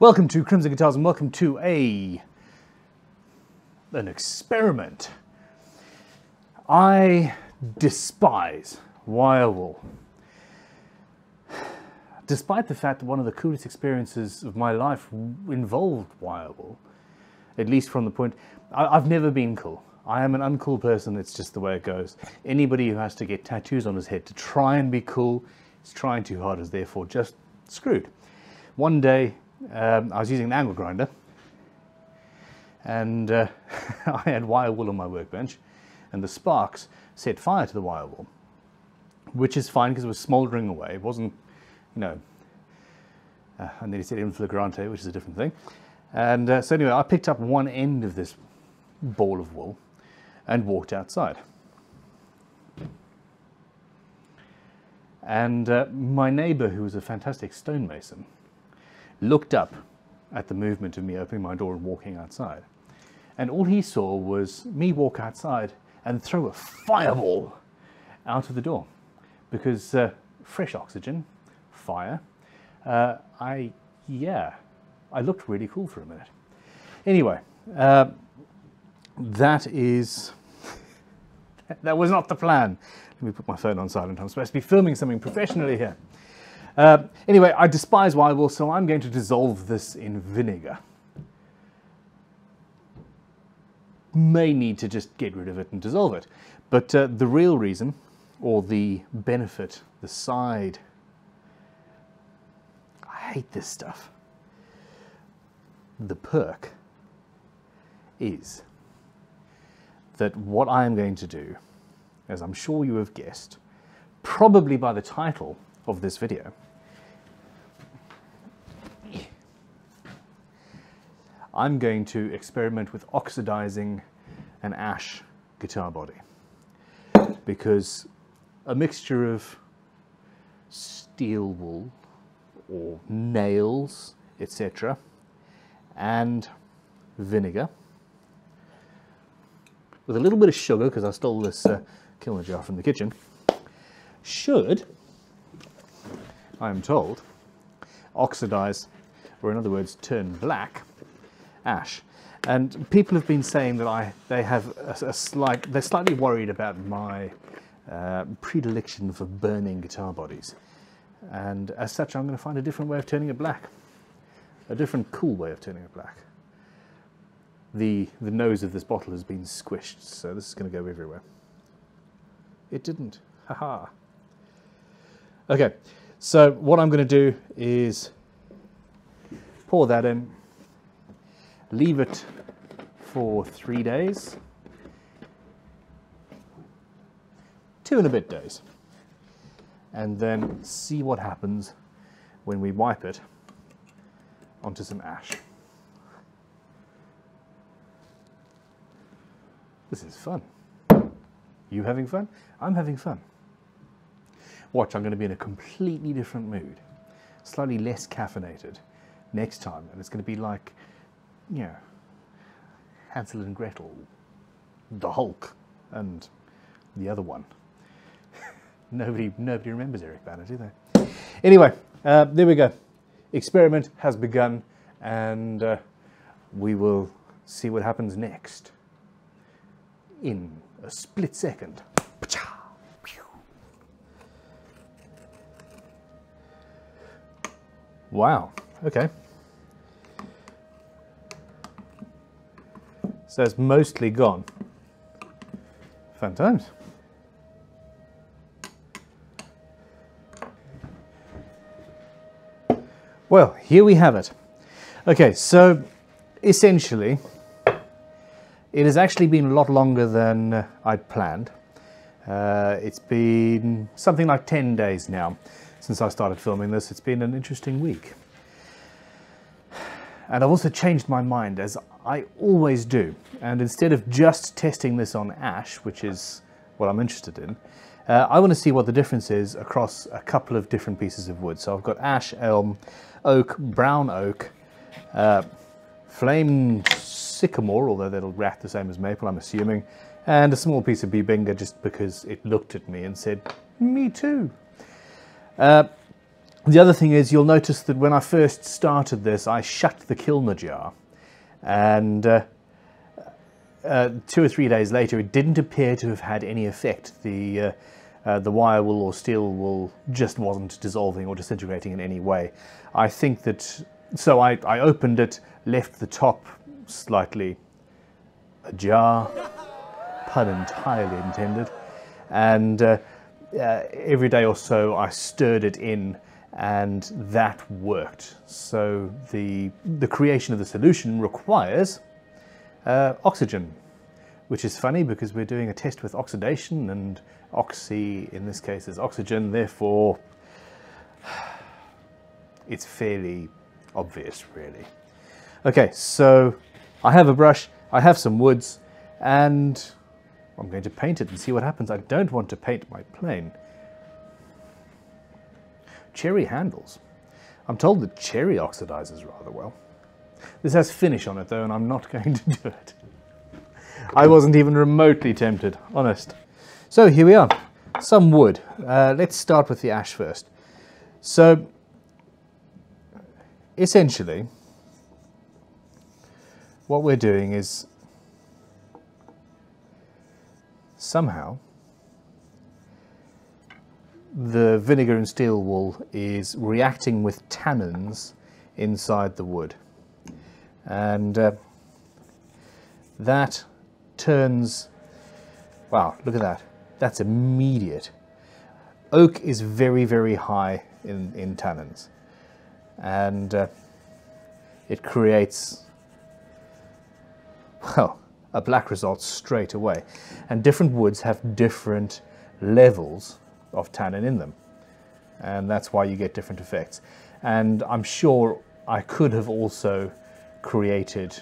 Welcome to Crimson Guitars and welcome to an experiment. I despise Wirewall. Despite the fact that one of the coolest experiences of my life involved Wirewall, at least from the point, I've never been cool. I am an uncool person, it's just the way it goes. Anybody who has to get tattoos on his head to try and be cool is trying too hard, is therefore just screwed. One day, I was using an angle grinder, and I had wire wool on my workbench, and the sparks set fire to the wire wool, which is fine because it was smouldering away. It wasn't, you know, and then he said in flagrante, which is a different thing. And so anyway, I picked up one end of this ball of wool and walked outside. And my neighbor, who was a fantastic stonemason, looked up at the movement of me opening my door and walking outside. And all he saw was me walk outside and throw a fireball out of the door. Because fresh oxygen, fire, I looked really cool for a minute. Anyway, that was not the plan. Let me put my phone on silent. I'm supposed to be filming something professionally here. Anyway, I despise Wirewall, so I'm going to dissolve this in vinegar. May need to just get rid of it and dissolve it. But the real reason, or the benefit, the side... I hate this stuff. The perk is that what I am going to do, as I'm sure you have guessed, probably by the title of this video, I'm going to experiment with oxidizing an ash guitar body, because a mixture of steel wool or nails, etc., and vinegar with a little bit of sugar, because I stole this kiln jar from the kitchen, should, I am told, oxidize, or in other words, turn black ash. And people have been saying that they're slightly worried about my predilection for burning guitar bodies. And as such, I'm going to find a different way of turning it black, a different cool way of turning it black. The nose of this bottle has been squished, so this is going to go everywhere. It didn't. Haha. Okay, so what I'm going to do is pour that in, leave it for 3 days, 2 and a bit days, and then see what happens when we wipe it onto some ash. This is fun. You having fun? I'm having fun. Watch, I'm going to be in a completely different mood, slightly less caffeinated next time, and it's going to be like, you know, Hansel and Gretel, the Hulk, and the other one. Nobody remembers Eric Bana, do they? Anyway, there we go. Experiment has begun, and we will see what happens next. In a split second. Wow, okay. So it's mostly gone. Fun times. Well, here we have it. Okay, so essentially, it has actually been a lot longer than I'd planned. It's been something like 10 days now since I started filming this. It's been an interesting week. And I've also changed my mind, as I always do. And instead of just testing this on ash, which is what I'm interested in, I want to see what the difference is across a couple of different pieces of wood. So I've got ash, elm, oak, brown oak, flame sycamore, although that'll react the same as maple, I'm assuming, and a small piece of Bubinga, just because it looked at me and said, me too. The other thing is, you'll notice that when I first started this, I shut the kiln jar, and 2 or 3 days later, it didn't appear to have had any effect. The wire wool or steel wool just wasn't dissolving or disintegrating in any way. I think that, so I opened it, left the top slightly ajar, pun entirely intended, and every day or so I stirred it in, and that worked. So the creation of the solution requires oxygen, which is funny because we're doing a test with oxidation, and oxy in this case is oxygen, therefore it's fairly obvious, really. Okay, so I have a brush, I have some woods, and I'm going to paint it and see what happens. I don't want to paint my plane. Cherry handles. I'm told that cherry oxidizes rather well. This has finish on it though, and I'm not going to do it. I wasn't even remotely tempted, honest. So here we are, some wood. Let's start with the ash first. So essentially what we're doing is somehow the vinegar and steel wool is reacting with tannins inside the wood, and that turns, wow, look at that, that's immediate. Oak is very, very high in tannins, and it creates, well, a black result straight away. And different woods have different levels of tannin in them, and that's why you get different effects. And I'm sure I could have also created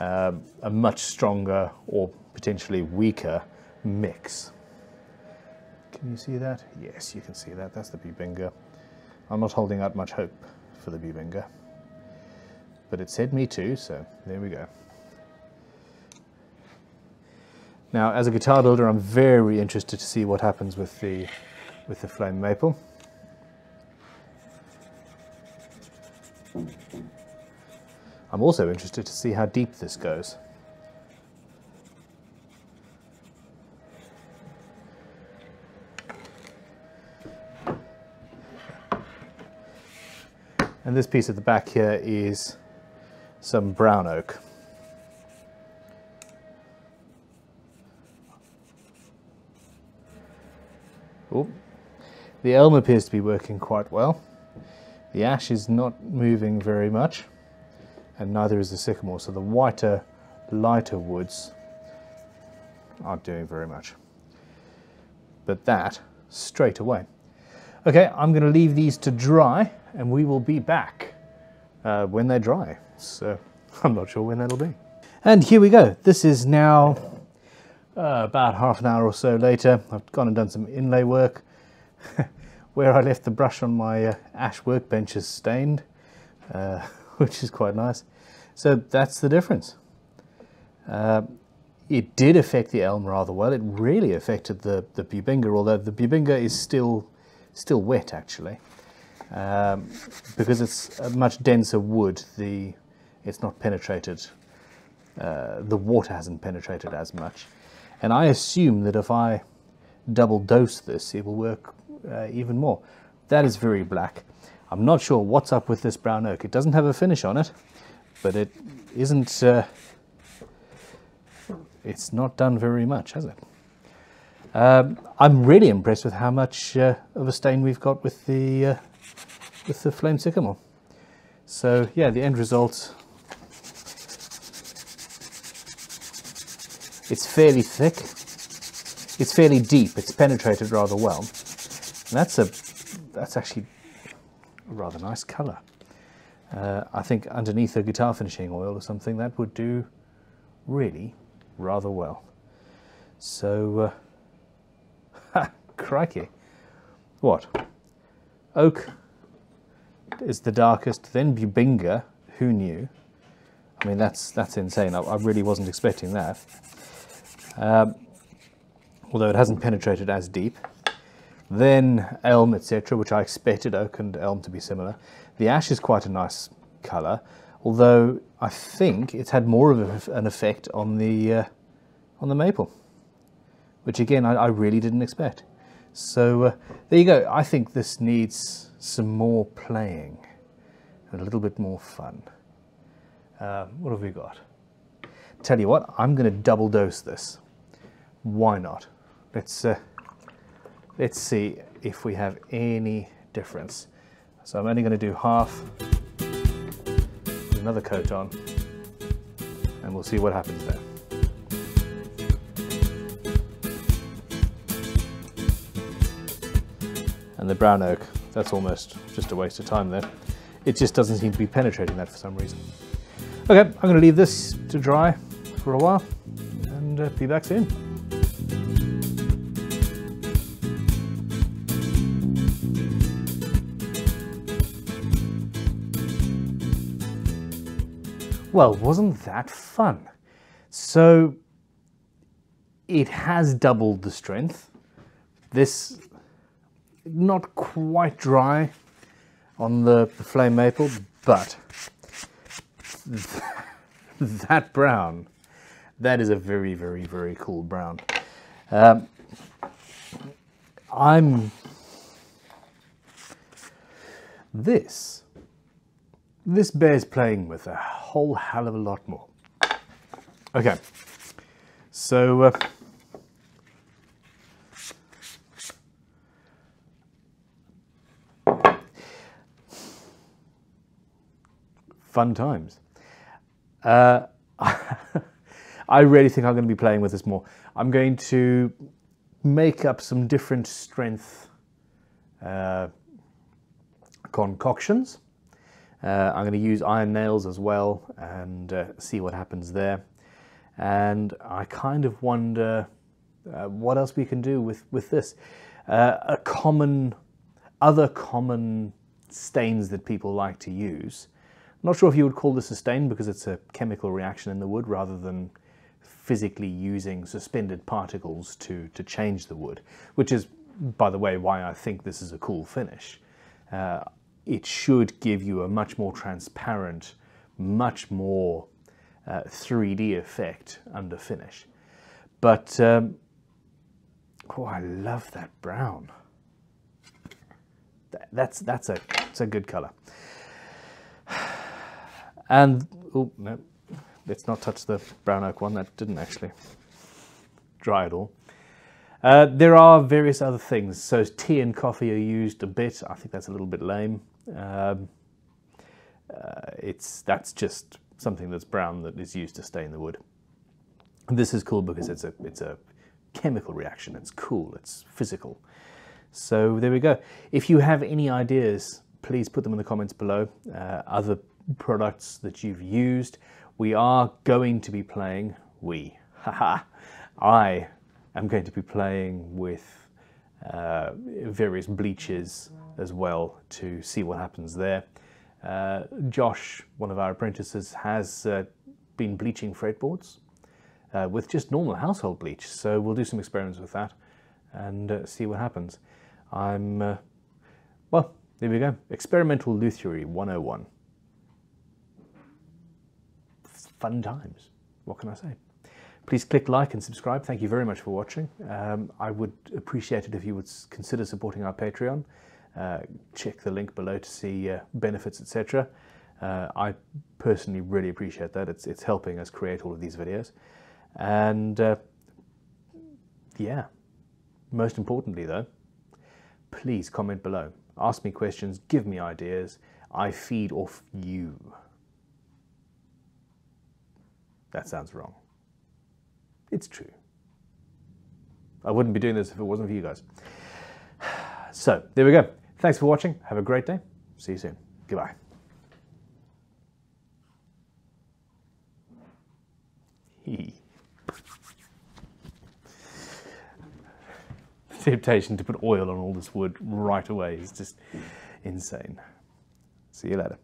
a much stronger or potentially weaker mix. Can you see that? Yes, you can see that. That's the Bubinga. I'm not holding out much hope for the Bubinga, but it said me too, so there we go. Now, as a guitar builder, I'm very interested to see what happens with the flame maple. I'm also interested to see how deep this goes. And this piece at the back here is some brown oak. Ooh. The elm appears to be working quite well. The ash is not moving very much, and neither is the sycamore, so the whiter, lighter woods aren't doing very much. But that, straight away. Okay, I'm going to leave these to dry, and we will be back when they dry. So I'm not sure when that'll be. And here we go. This is now about half an hour or so later. I've gone and done some inlay work. Where I left the brush on my ash workbench is stained, which is quite nice. So that's the difference. It did affect the elm rather well. It really affected the Bubinga, although the Bubinga is still wet actually, because it's a much denser wood. It's not penetrated. The water hasn't penetrated as much. And I assume that if I double dose this, it will work even more. That is very black. I'm not sure what's up with this brown oak. It doesn't have a finish on it, but it isn't, it's not done very much, has it? I'm really impressed with how much of a stain we've got with the flame sycamore. So yeah, the end result, it's fairly thick, it's fairly deep, it's penetrated rather well. And that's actually a rather nice colour. I think underneath a guitar finishing oil or something, that would do really rather well. So, ha, crikey. What? Oak is the darkest, then Bubinga, who knew? I mean, that's insane. I really wasn't expecting that. Although it hasn't penetrated as deep. Then elm, etc., which I expected oak and elm to be similar. The ash is quite a nice colour, although I think it's had more of an effect on the maple, which again I really didn't expect. So there you go. I think this needs some more playing and a little bit more fun. What have we got? Tell you what, I'm going to double dose this. Why not? Let's see if we have any difference. So I'm only going to do half, another coat on, and we'll see what happens there. And the brown oak, that's almost just a waste of time there. It just doesn't seem to be penetrating that for some reason. Okay, I'm going to leave this to dry for a while and be back soon. Well, wasn't that fun? So it has doubled the strength. This, not quite dry on the flame maple, but that brown, that is a very, very, very cool brown. This bears playing with a whole hell of a lot more. Okay, so fun times. I really think I'm going to be playing with this more. I'm going to make up some different strength concoctions. I'm going to use iron nails as well and see what happens there. And I kind of wonder what else we can do with this. Other common stains that people like to use. I'm not sure if you would call this a stain because it's a chemical reaction in the wood rather than physically using suspended particles to change the wood, which is, by the way, why I think this is a cool finish. It should give you a much more transparent, much more 3D effect under finish. But, oh, I love that brown. That's a good color. And, oh, no, let's not touch the brown oak one. That didn't actually dry at all. There are various other things. So tea and coffee are used a bit. I think that's a little bit lame. That's just something that's brown that is used to stain the wood. This is cool because it's a chemical reaction. It's cool. It's physical. So there we go. If you have any ideas, please put them in the comments below. Other products that you've used. We are going to be playing. I am going to be playing with various bleaches as well to see what happens there. Josh, one of our apprentices, has been bleaching fretboards with just normal household bleach, so we'll do some experiments with that and see what happens. Well, there we go. Experimental Luthiery 101. Fun times. What can I say? Please click like and subscribe. Thank you very much for watching. I would appreciate it if you would consider supporting our Patreon. Check the link below to see benefits, etc. I personally really appreciate that. It's helping us create all of these videos. And yeah, most importantly though, please comment below. Ask me questions, give me ideas. I feed off you. That sounds wrong. It's true. I wouldn't be doing this if it wasn't for you guys. So, there we go. Thanks for watching. Have a great day. See you soon. Goodbye. The temptation to put oil on all this wood right away is just insane. See you later.